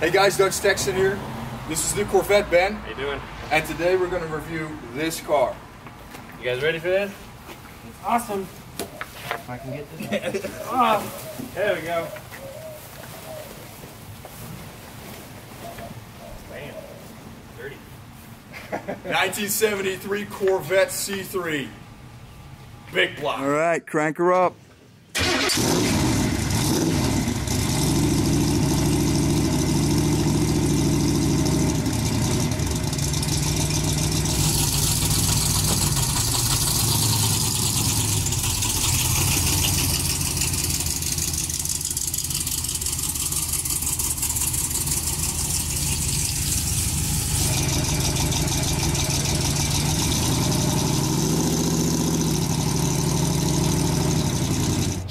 Hey guys, Dutch Texan here. This is TheCorvetteBen. How you doing? And today we're going to review this car. You guys ready for this? It's awesome. If I can get this off. Oh, there we go. Bam. Dirty. 1973 Corvette C3. Big block. All right, crank her up.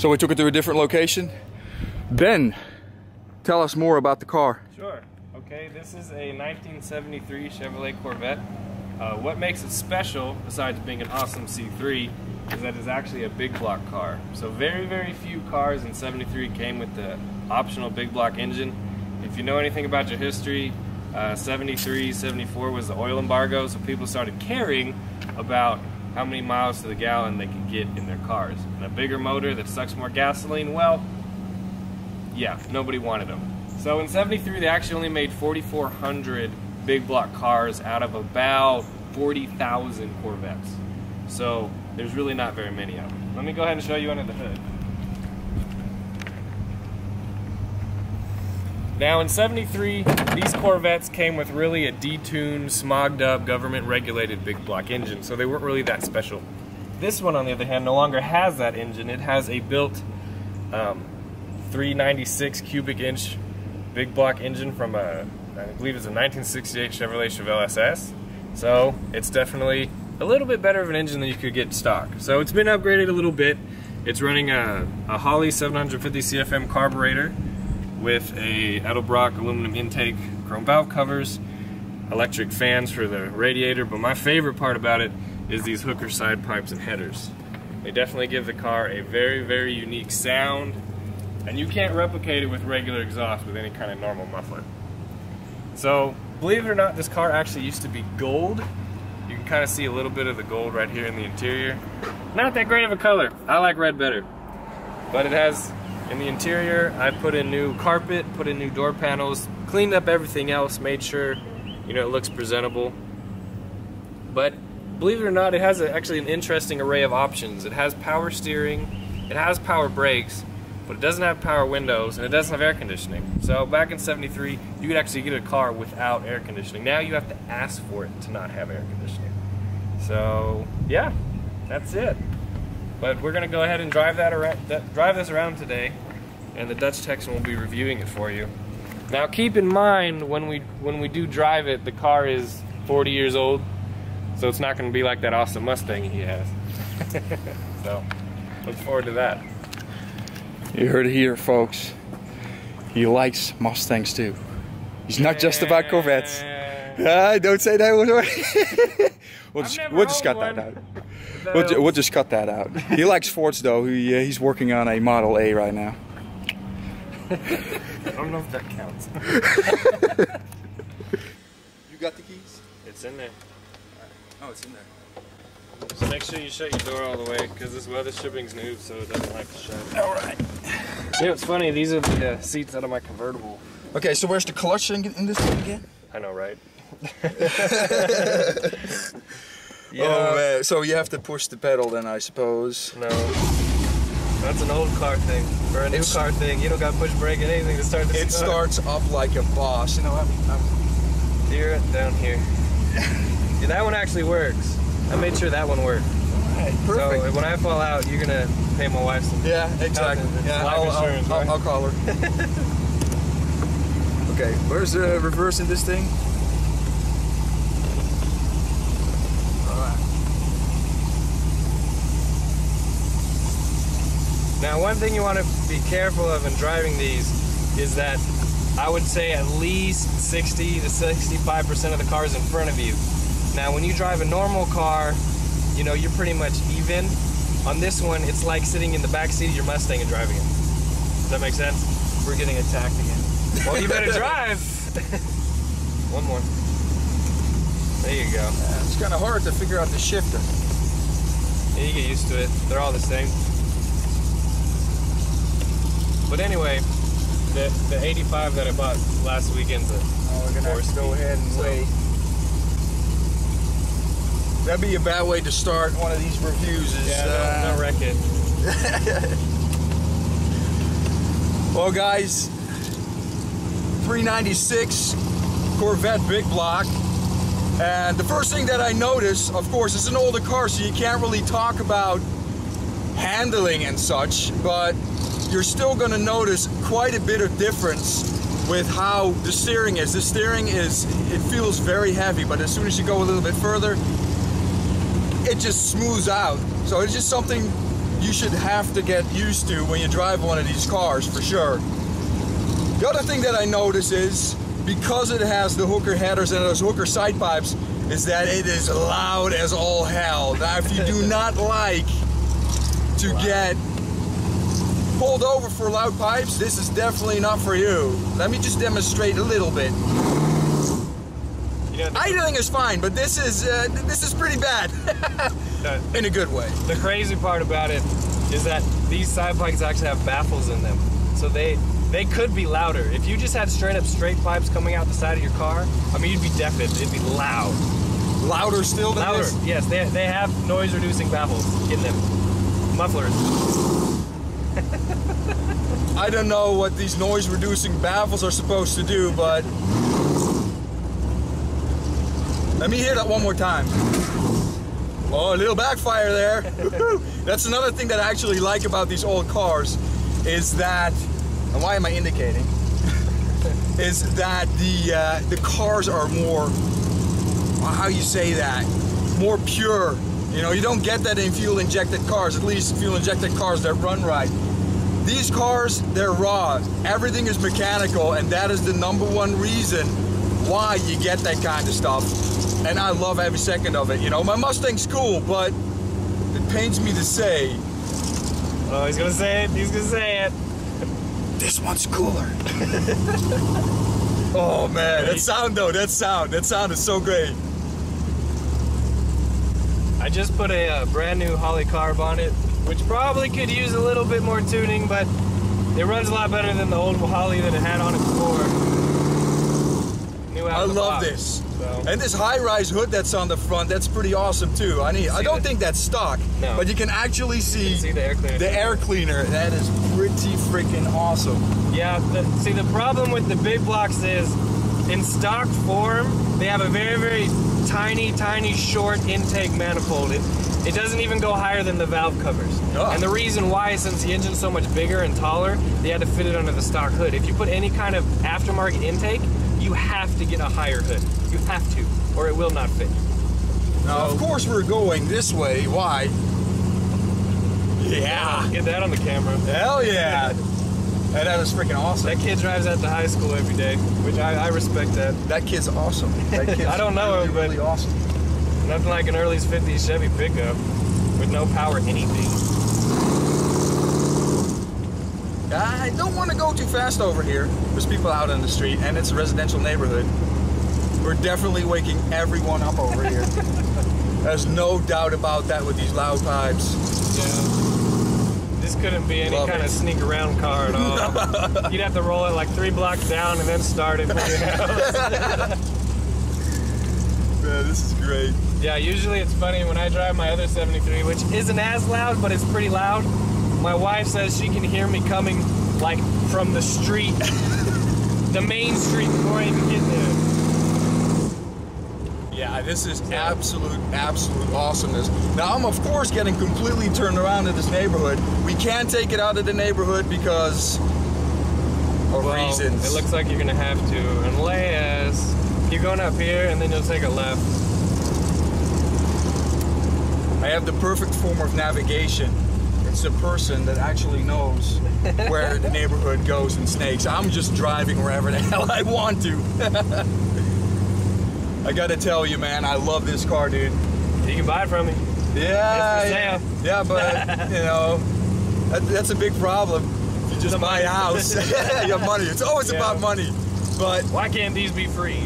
So we took it to a different location. Ben, tell us more about the car. Sure. Okay, this is a 1973 Chevrolet Corvette. What makes it special, besides being an awesome C3, is that it's actually a big block car. So very, very few cars in '73 came with the optional big block engine. If you know anything about your history, '73, '74 was the oil embargo, so people started caring about how many miles to the gallon they could get in their cars. And a bigger motor that sucks more gasoline, well, yeah, nobody wanted them. So in '73, they actually only made 4,400 big block cars out of about 40,000 Corvettes. So there's really not very many of them. Let me go ahead and show you under the hood. Now in '73, these Corvettes came with really a detuned, smogged up, government regulated big block engine, so they weren't really that special. This one, on the other hand, no longer has that engine. It has a built 396 cubic inch big block engine from a, I believe it's a 1968 Chevrolet Chevelle SS. So it's definitely a little bit better of an engine than you could get stock. So it's been upgraded a little bit. It's running a Holley 750 CFM carburetor with a Edelbrock aluminum intake, chrome valve covers, electric fans for the radiator, but my favorite part about it is these Hooker side pipes and headers. They definitely give the car a very, very unique sound, and you can't replicate it with regular exhaust with any kind of normal muffler. So, believe it or not, this car actually used to be gold. You can kind of see a little bit of the gold right here in the interior. Not that great of a color. I like red better. But it has, in the interior, I put in new carpet, put in new door panels, cleaned up everything else, made sure, you know, it looks presentable. But believe it or not, it has actually an interesting array of options. It has power steering, it has power brakes, but it doesn't have power windows, and it doesn't have air conditioning. So back in '73, you could actually get a car without air conditioning. Now you have to ask for it to not have air conditioning. So yeah, that's it. But we're gonna go ahead and drive this around today, and the Dutch Texan will be reviewing it for you. Now keep in mind, when we do drive it, the car is 40 years old, so it's not gonna be like that awesome Mustang he has. So, look forward to that. You heard it here, folks. He likes Mustangs too. He's not just about Corvettes. Don't say that one way. We'll just cut that out. We'll just cut that out. He likes Fords though. He's working on a Model A right now. I don't know if that counts. You got the keys? It's in there. Oh, it's in there. Just make sure you shut your door all the way, because this weather shipping's new, so it doesn't like to shut. All right. You know, it's funny. These are the seats out of my convertible. Okay, so where's the clutch in this thing again? I know, right? Yeah. Oh man, so you have to push the pedal then, I suppose. No. That's an old car thing, or a new car thing. You don't got push brake and anything to start this car. It starts up like a boss. You know, I'm here, down here. Yeah, that one actually works. I made sure that one worked. Right, perfect. So when I fall out, you're going to pay my wife some. Yeah, exactly. Yeah, I'll call her. Okay, where's the reverse in this thing? Now, one thing you want to be careful of in driving these is that I would say at least 60 to 65% of the cars in front of you. Now, when you drive a normal car, you know, you're pretty much even. On this one, it's like sitting in the back seat of your Mustang and driving it. Does that make sense? We're getting attacked again. Well, you better drive. One more. There you go. It's kind of hard to figure out the shifter. Yeah, you get used to it. They're all the same. But anyway, the 85 that I bought last weekend's a we're going to go ahead and wait. That'd be a bad way to start one of these reviews. Is, yeah, don't wreck it. Well, guys, 396 Corvette big block. And the first thing that I noticed, of course, it's an older car, so you can't really talk about handling and such, but you're still going to notice quite a bit of difference with how the steering is. The steering is, it feels very heavy, but as soon as you go a little bit further, it just smooths out. So it's just something you should have to get used to when you drive one of these cars, for sure. The other thing that I notice is, because it has the Hooker headers and those Hooker side pipes, is that it is loud as all hell. Now, if you do not like to get pulled over for loud pipes, this is definitely not for you. Let me just demonstrate a little bit. You know, idling is fine, but this is pretty bad. In a good way. The crazy part about it is that these side pipes actually have baffles in them, so they could be louder. If you just had straight pipes coming out the side of your car, I mean, you'd be deafened. It'd be loud. Louder still than louder. This? Yes, they have noise-reducing baffles in them. Mufflers. I don't know what these noise-reducing baffles are supposed to do, but... Let me hear that one more time. Oh, a little backfire there. That's another thing that I actually like about these old cars, is that... And why am I indicating? Is that the cars are more, how you say that, more pure. You know, you don't get that in fuel injected cars, at least fuel injected cars that run right. These cars, they're raw. Everything is mechanical, and that is the #1 reason why you get that kind of stuff. And I love every second of it. You know, my Mustang's cool, but it pains me to say. Oh, he's gonna say it, he's gonna say it. This one's cooler. Oh man, that sound though, that sound is so great. I just put a brand new Holley carb on it, which probably could use a little bit more tuning, but it runs a lot better than the old Holley that it had on it before. New out of the box. I love this. So. And this high-rise hood that's on the front, that's pretty awesome too. I don't think that's stock, no. But you can actually see the air cleaner. The air cleaner, that is pretty freaking awesome. Yeah, see the problem with the big blocks is, in stock form, they have a very, very tiny, tiny short intake manifold. It doesn't even go higher than the valve covers. Oh. And the reason why is since the engine's so much bigger and taller, they had to fit it under the stock hood. If you put any kind of aftermarket intake, you have to get a higher hood. You have to, or it will not fit. Now, so, of course we're going this way. Why? Yeah. Get that on the camera. Hell yeah. That is freaking awesome. That kid drives out to high school every day, which I respect that. That kid's awesome. That kid's I don't know, really, but really awesome. Nothing like an early 50s Chevy pickup with no power anything. I don't want to go too fast over here. There's people out on the street, and it's a residential neighborhood. We're definitely waking everyone up over here. There's no doubt about that with these loud pipes. Yeah. This couldn't be any kind of sneak around car at all. You'd have to roll it like 3 blocks down and then start it from your house. Man, this is great. Yeah, usually it's funny when I drive my other 73, which isn't as loud, but it's pretty loud. My wife says she can hear me coming like from the street, the main street before I even get there. Yeah, this is absolute awesomeness. Now, I'm of course getting completely turned around in this neighborhood. We can't take it out of the neighborhood because of reasons. It looks like you're gonna have to, unless you're going up here and then you'll take a left. I have the perfect form of navigation. It's a person that actually knows where the neighborhood goes and snakes. I'm just driving wherever the hell I want to. I gotta tell you, man, I love this car, dude. You can buy it from me. Yeah, yeah, but you know, that's a big problem. You just buy a house, you have money. It's always about money. But why can't these be free?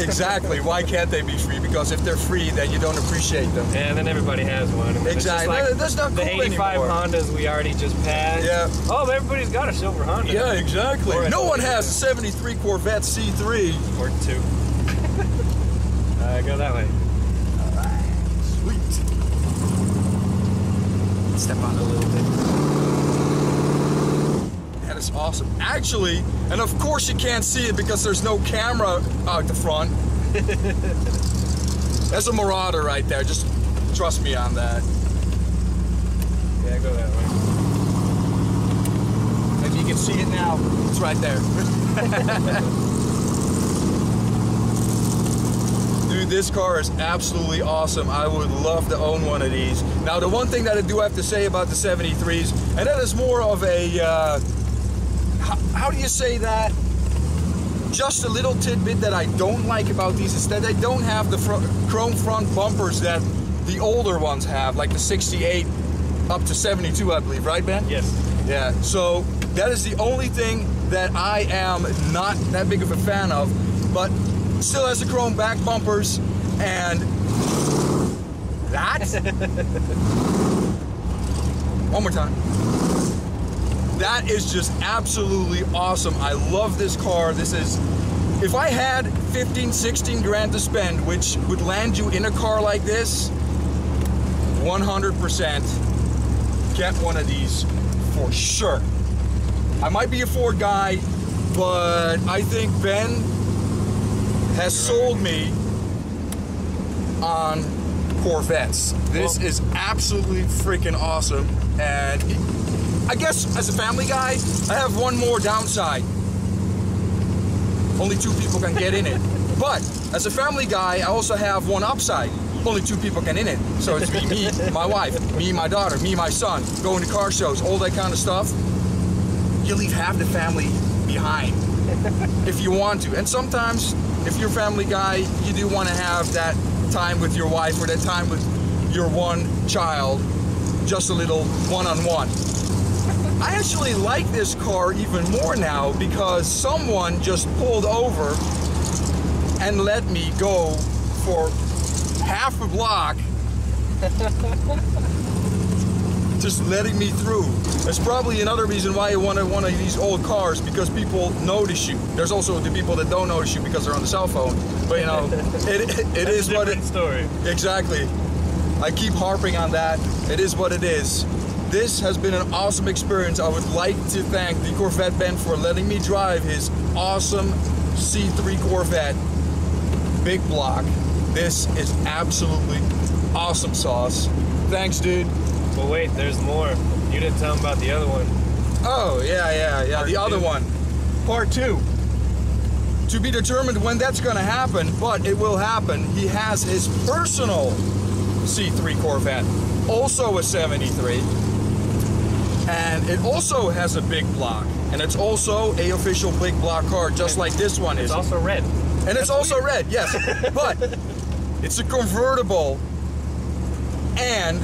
Exactly. Why can't they be free? Because if they're free, then you don't appreciate them. Yeah, then everybody has one. I mean, exactly. Like that's not cool anymore. The 85 Hondas we already just passed. Yeah. Oh, everybody's got a silver Honda. Yeah, exactly. No one has a 73 Corvette C3. Or two. Go that way. All right. Sweet. Step on a little bit. That is awesome. Actually, and of course you can't see it because there's no camera out the front. That's a Marauder right there. Just trust me on that. Yeah, go that way. If you can see it now, it's right there. Dude, this car is absolutely awesome. I would love to own one of these. Now, the one thing that I do have to say about the 73s, and that is more of a, how do you say that? Just a little tidbit that I don't like about these is that they don't have the chrome front bumpers that the older ones have, like the 68 up to 72, I believe, right, Ben? Yes. Yeah, so that is the only thing that I am not that big of a fan of, but still has the chrome back bumpers, and that. One more time. That is just absolutely awesome. I love this car. This is, if I had 15, 16 grand to spend, which would land you in a car like this, 100% get one of these for sure. I might be a Ford guy, but I think Ben has sold me on Corvettes. This is absolutely freaking awesome. And I guess as a family guy, I have one more downside. Only two people can get in it. But as a family guy, I also have one upside. Only two people can in it. So it's me, my wife, me, my daughter, me, my son, going to car shows, all that kind of stuff. You leave half the family behind if you want to. And sometimes, if you're a family guy, you do want to have that time with your wife or that time with your one child, just a little one-on-one. I actually like this car even more now because someone just pulled over and let me go for half a block, just letting me through. That's probably another reason why you want one of these old cars, because people notice you. There's also the people that don't notice you because they're on the cell phone. But you know, it is what it is. Story. Exactly. I keep harping on that. It is what it is. This has been an awesome experience. I would like to thank the Corvette Ben for letting me drive his awesome C3 Corvette big block. This is absolutely awesome sauce. Thanks, dude. But wait, there's more. You didn't tell them about the other one. Oh, yeah. Part two. Part two. To be determined when that's going to happen, but it will happen. He has his personal C3 Corvette, also a 73. And it also has a big block. And it's also a official big block car, just like this one is. It's also red. And that's it's also red, yes. But it's a convertible, and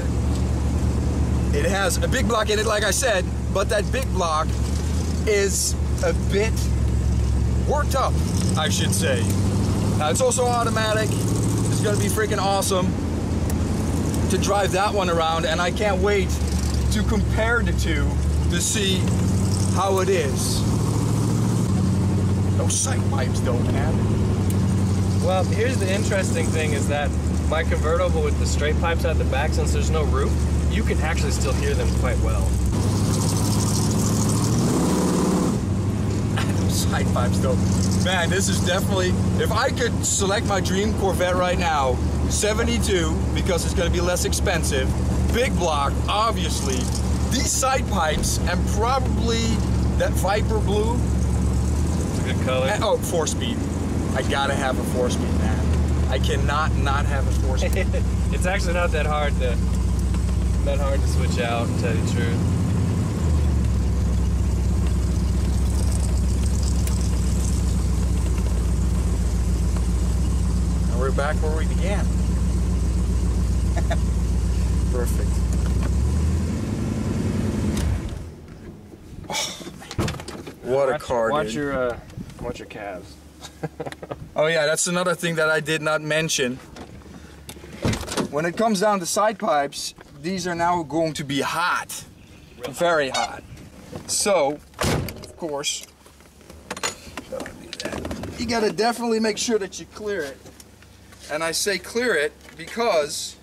it has a big block in it, like I said, but that big block is a bit worked up, I should say. It's also automatic. It's going to be freaking awesome to drive that one around, and I can't wait to compare the two to see how it is. No sight pipes though, man. Well, here's the interesting thing is that my convertible with the straight pipes at the back, since there's no roof, you can actually still hear them quite well. Sidepipes though. Man, this is definitely, if I could select my dream Corvette right now, 72, because it's gonna be less expensive, big block, obviously, these sidepipes, and probably that Viper Blue. It's a good color. And, oh, 4-speed. I gotta have a 4-speed, man. I cannot not have a 4-speed. It's actually not that hard to switch out, to tell you the truth. And we're back where we began. Perfect. Oh, what a car, dude. Watch your bunch of calves. Oh yeah, that's another thing that I did not mention. When it comes down to side pipes, these are now going to be hot. Really? Very hot. So, of course, you gotta definitely make sure that you clear it. And I say clear it because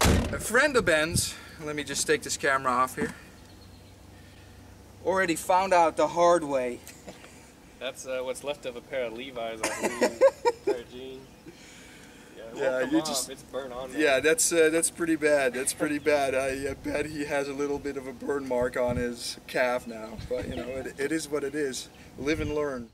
a friend of Ben's, let me just take this camera off here, already found out the hard way. That's what's left of a pair of Levi's, I believe. A pair of jeans. Yeah, you just, it's burnt on there. Yeah, that's pretty bad. That's pretty bad. I bet he has a little bit of a burn mark on his calf now. But you know, it is what it is. Live and learn.